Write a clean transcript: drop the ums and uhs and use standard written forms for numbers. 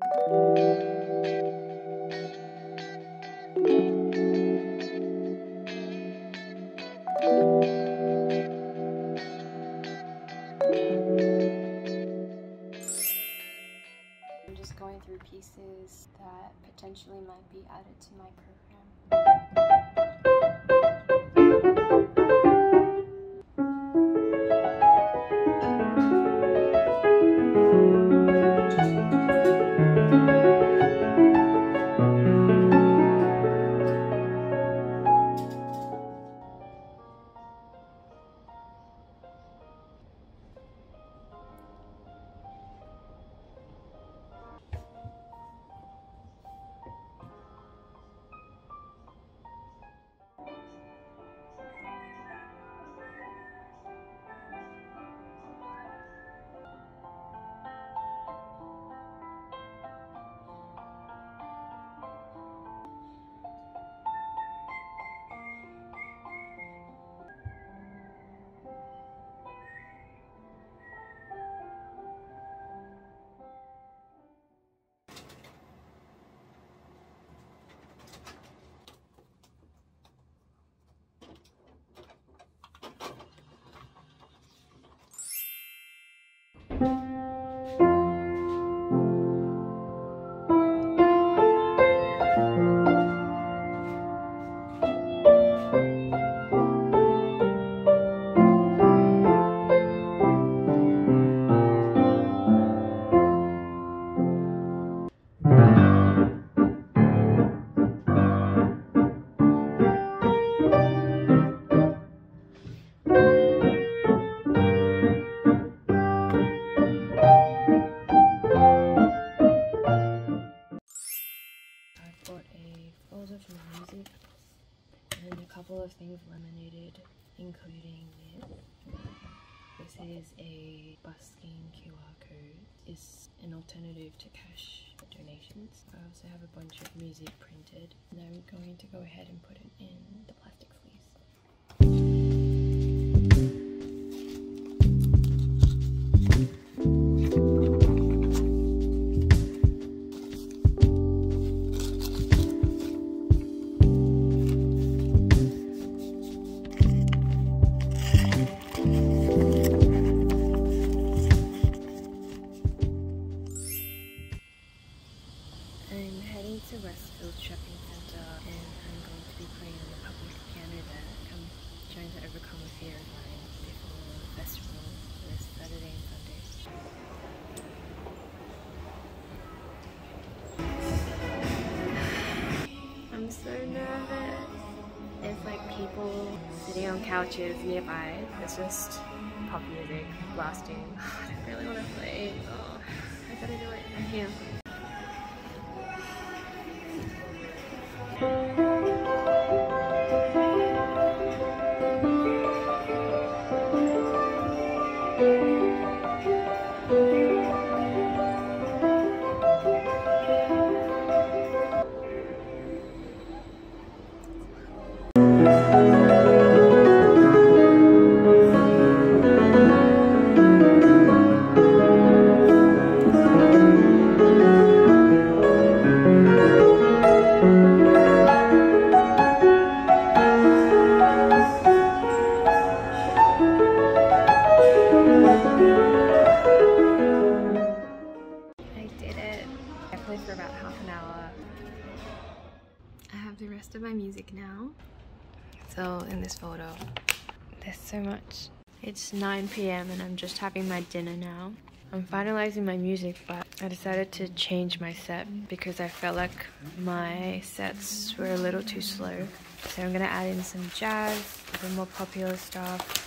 I'm just going through pieces that potentially might be added to my program. Of things laminated, including this. This is a busking QR code. It's an alternative to cash donations. I also have a bunch of music printed, and I'm going to go ahead and put it in the plastic sleeves. People sitting on couches nearby. It's just pop music blasting. I don't really want to play. Oh, I gotta do it. I'm here. For about half an hour. I have the rest of my music now. So in this photo, there's so much. It's 9 p.m. and I'm just having my dinner now. I'm finalizing my music, but I decided to change my set because I felt like my sets were a little too slow. So I'm gonna add in some jazz, some more popular stuff.